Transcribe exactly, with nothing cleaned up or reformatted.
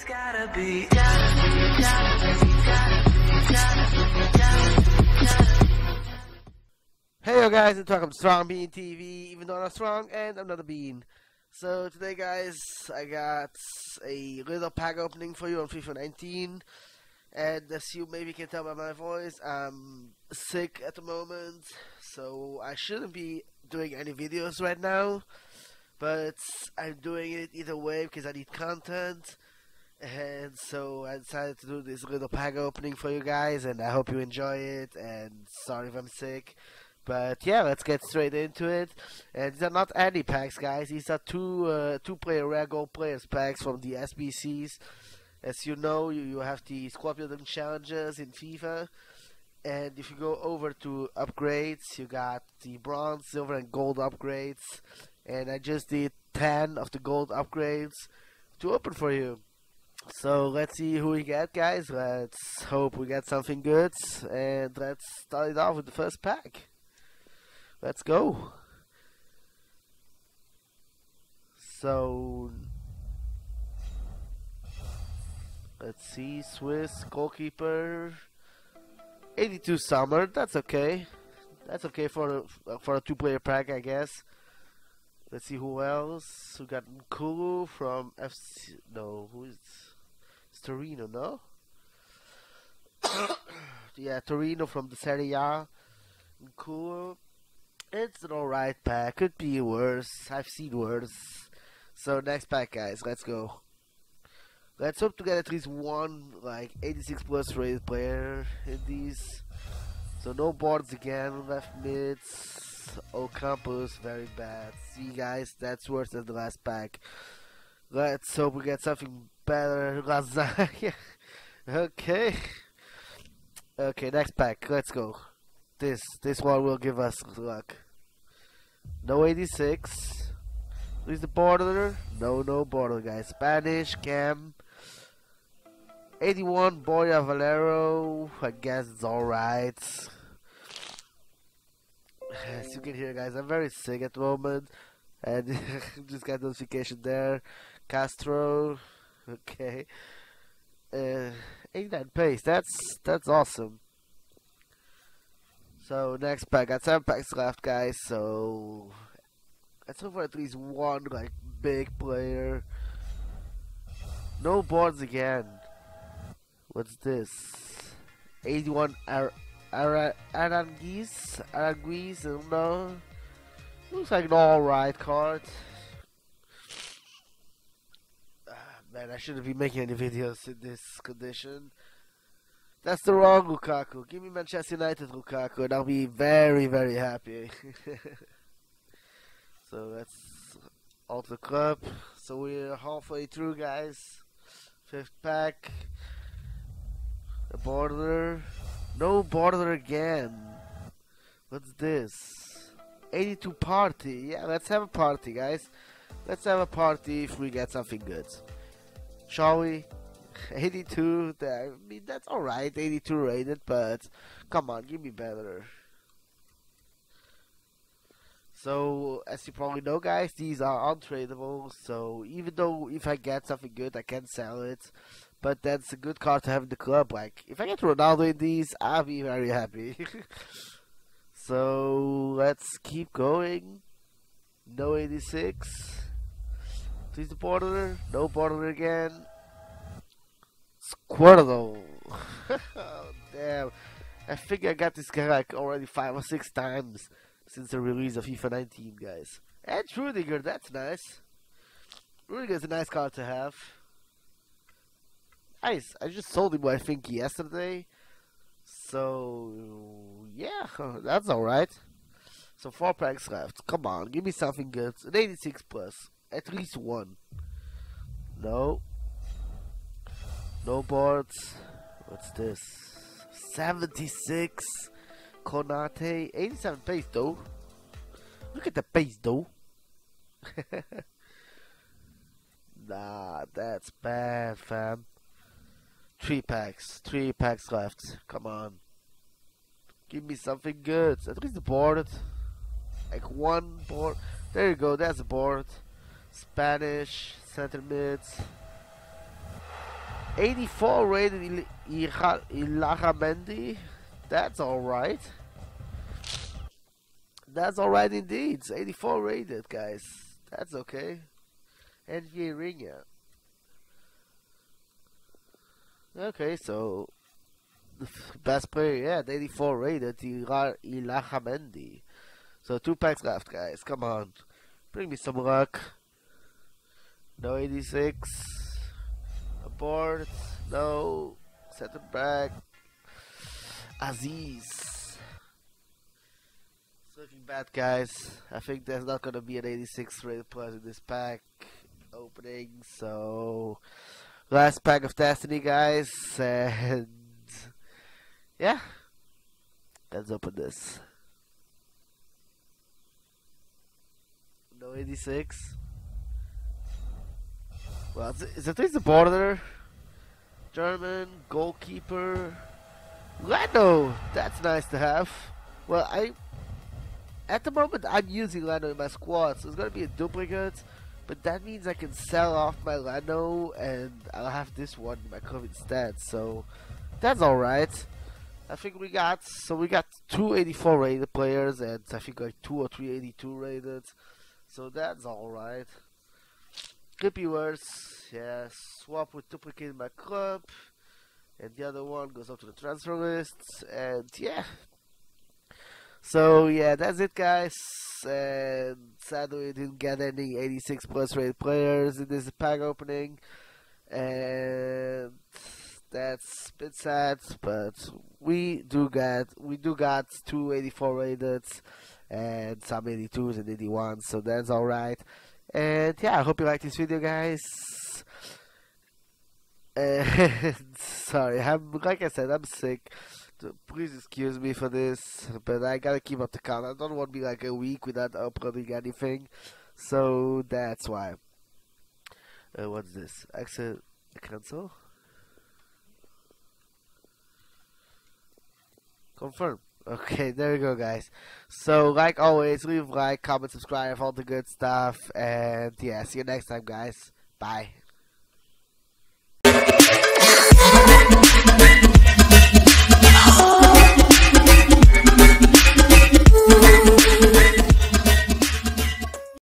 It's gotta be, gotta be, gotta be, gotta be, gotta be, gotta be, gotta be. Hey yo guys, and welcome to Strong Bean T V, even though I'm not strong and I'm not a bean. So today guys, I got a little pack opening for you on FIFA nineteen. And as you maybe can tell by my voice, I'm sick at the moment, so I shouldn't be doing any videos right now. But I'm doing it either way because I need content. And so I decided to do this little pack opening for you guys, and I hope you enjoy it, and sorry if I'm sick. But yeah, let's get straight into it. And these are not any packs, guys. These are two uh, two-player rare gold players packs from the S B Cs. As you know, you, you have the Squad Building Challenges in FIFA. And if you go over to upgrades, you got the bronze, silver, and gold upgrades. And I just did ten of the gold upgrades to open for you. So let's see who we get, guys. Let's hope we get something good, and let's start it off with the first pack. Let's go. So let's see, Swiss goalkeeper, eighty-two summer. That's okay. That's okay for a, for a two-player pack, I guess. Let's see who else. We got Nkulu from F C. No, who is? It's Torino, no? Yeah, Torino from the Serie A. Nkulu. It's an alright pack. Could be worse. I've seen worse. So next pack, guys. Let's go. Let's hope to get at least one like eighty-six plus rated player in these. So no boards again. Left mids. Ocampos, very bad. See guys, that's worse than the last pack. Let's hope we get something better. Lasagna. Okay. Okay, next pack. Let's go. This this one will give us luck. No eighty-six. Who's the border? No, no border, guys. Spanish Cam. eighty-one Boya Valero. I guess it's alright. As you can hear, guys, I'm very sick at the moment, and just got notification there. Castro, okay, uh, eighty-nine pace. That's that's awesome. So next pack, got seven packs left, guys. So let's hope for at least one like big player. No boards again. What's this? eighty-one error. Ara Aranguiz, Aranguiz, I don't know. Looks like an alright card. Ah, man, I shouldn't be making any videos in this condition. That's the wrong Lukaku. Give me Manchester United Lukaku, and I'll be very, very happy. So that's all the club. So we're halfway through, guys. Fifth pack. A border. No border again. What's this? eighty-two party. Yeah, let's have a party, guys. Let's have a party if we get something good. Shall we? eighty-two. I mean, that's alright. eighty-two rated, but come on, give me better. So, as you probably know, guys, these are untradeable. So, even though if I get something good, I can sell it. But that's a good card to have in the club. Like, if I get Ronaldo in these, I'll be very happy. So, let's keep going. No eighty-six. Please the border. No border again. Squirtle. Oh, damn. I think I got this guy like already five or six times since the release of FIFA nineteen, guys. And Rudiger, that's nice. Rudiger's a nice card to have. I, I just sold him, I think, yesterday. So, yeah, that's alright. So, four packs left. Come on, give me something good. An eighty-six plus. At least one. No. No boards. What's this? seventy-six. Konate. eighty-seven pace, though. Look at the pace, though. Nah, that's bad, fam. Three packs. Three packs left. Come on. Give me something good. At least the board. Like one board. There you go. That's the board. Spanish. Center mids. eighty-four rated Ilagamendi. That's alright. That's alright indeed. It's eighty-four rated, guys. That's okay. And Yeringa. Okay, so the best player, yeah, at eighty-four rated Ilagamendi. So two packs left, guys. Come on. Bring me some luck. No eighty-six. Abort. No. Set it back. Aziz. It's looking bad, guys. I think there's not going to be an eighty-six rated plus in this pack opening. So, last pack of Destiny, guys. And yeah. Let's open this. No eighty-six. Well, is it the border? German goalkeeper Leno. That's nice to have. Well, I at the moment I'm using Leno in my squad, so it's gonna be a duplicate. But that means I can sell off my Leno and I'll have this one in my club instead. So that's all right. I think we got so we got two eighty-four rated players and I think like two or three eighty-two rated. So that's all right. Could be worse, yeah. Swap with duplicate in my club, and the other one goes up to the transfer list, and yeah. So yeah, that's it, guys. And sadly, we didn't get any eighty-six plus rated players in this pack opening, and that's a bit sad. But we do get we do got two eighty-four rated, and some eighty-twos and eighty-ones. So that's all right. And yeah, I hope you like this video, guys. And sorry, I'm like I said, I'm sick. Please excuse me for this, but I gotta keep up the count. I don't want to be like a week without uploading anything, so that's why. Uh, what's this? Exit cancel. Confirm. Okay, there we go, guys. So, like always, leave a like, comment, subscribe, all the good stuff. And yeah, see you next time, guys. Bye.